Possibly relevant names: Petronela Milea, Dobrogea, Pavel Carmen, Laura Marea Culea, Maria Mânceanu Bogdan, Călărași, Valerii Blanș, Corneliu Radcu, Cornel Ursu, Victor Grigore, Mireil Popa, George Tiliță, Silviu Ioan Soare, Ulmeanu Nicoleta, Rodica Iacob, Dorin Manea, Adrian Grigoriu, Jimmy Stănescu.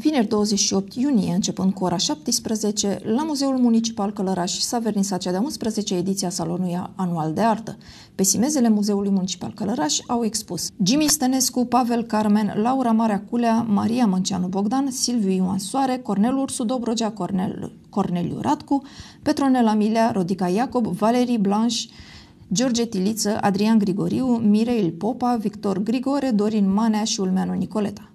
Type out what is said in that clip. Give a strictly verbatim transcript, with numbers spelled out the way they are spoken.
Vineri douăzeci și opt iunie, începând cu ora șaptesprezece, la Muzeul Municipal Călărași s-a vernisat cea de-a unsprezecea ediție a Salonului Anual de Artă. Pe simezele Muzeului Municipal Călărași au expus Jimmy Stănescu, Pavel Carmen, Laura Marea Culea, Maria Mânceanu Bogdan, Silviu Ioan Soare, Cornel Ursu, Dobrogea, Cornel, Corneliu Radcu, Petronela Milea, Rodica Iacob, Valerii Blanș, George Tiliță, Adrian Grigoriu, Mireil Popa, Victor Grigore, Dorin Manea și Ulmeanu Nicoleta.